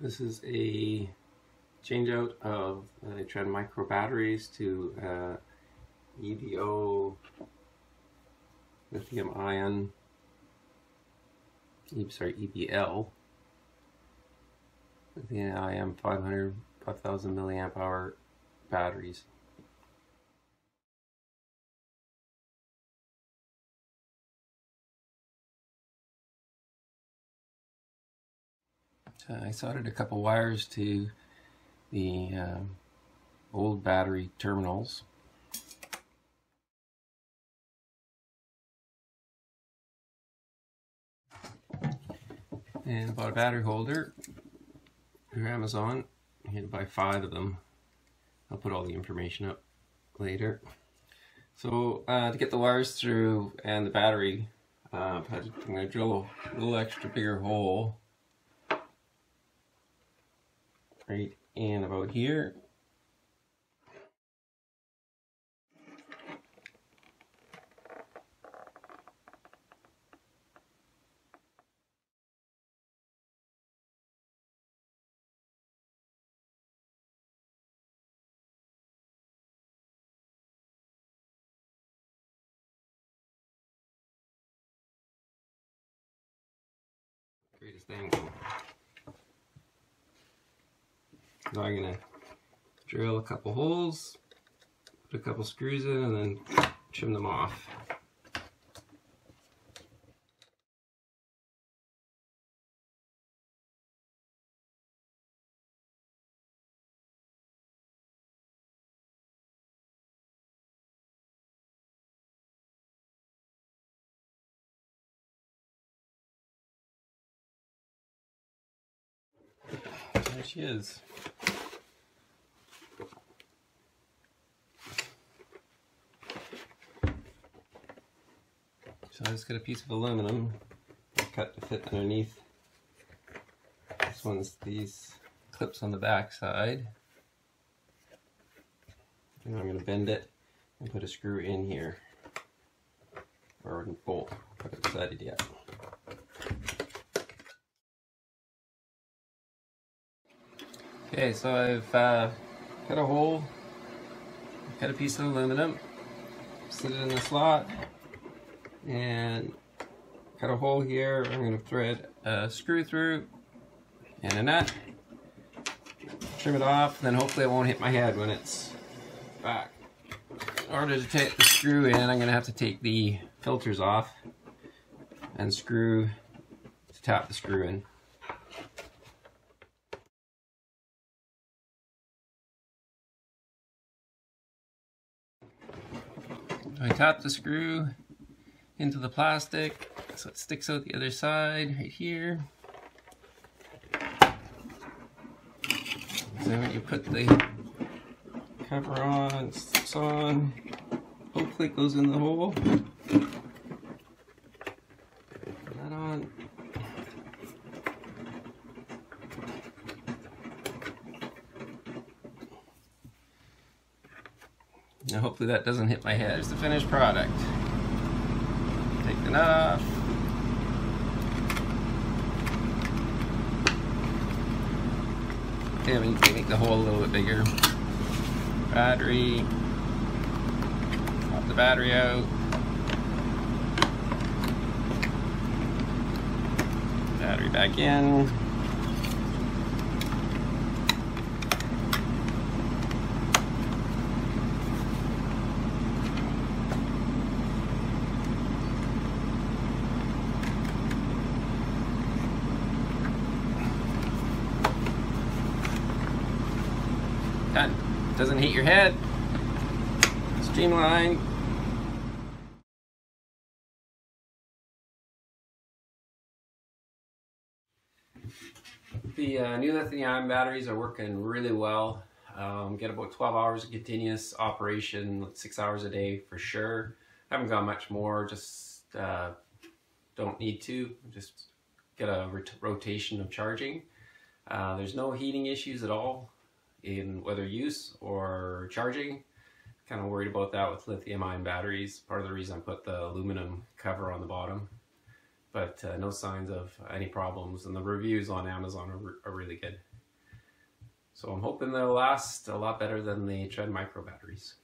This is a change out of Trend Micro batteries to EBO lithium ion, EBL lithium ion 5000 milliamp hour batteries. I soldered a couple wires to the old battery terminals. And bought a battery holder through Amazon. I had to buy 5 of them. I'll put all the information up later. So to get the wires through and the battery, I'm going to drill a little extra bigger hole right in about here. Greatest angle. Now I'm going to drill a couple holes, put a couple screws in, and then trim them off. There she is. So I just got a piece of aluminum cut to fit underneath. This one's these clips on the back side. And I'm going to bend it and put a screw in here. Or a bolt. I haven't decided yet. Okay, so I've cut a hole, cut a piece of aluminum, slid it in the slot, and cut a hole here. I'm going to thread a screw through and a nut, trim it off, and then hopefully it won't hit my head when it's back. In order to take the screw in, I'm going to have to take the filters off and screw to tap the screw in. I tap the screw into the plastic so it sticks out the other side right here. So when you put the cover on, it slips on, hopefully it goes in the hole. Put that on. Now hopefully that doesn't hit my head. Here's the finished product. Take the nut off. Okay, we need to make the hole a little bit bigger. Battery. Pop the battery out. Battery back in. Done. Doesn't hit your head. Streamline. The new lithium-ion batteries are working really well. Get about 12 hours of continuous operation, 6 hours a day for sure. Haven't got much more, just don't need to. Just get a rotation of charging. There's no heating issues at all in whether use or charging. Kind of worried about that with lithium-ion batteries. Part of the reason I put the aluminum cover on the bottom. but no signs of any problems, and the reviews on Amazon are really good. So I'm hoping they'll last a lot better than the Trend Micro batteries.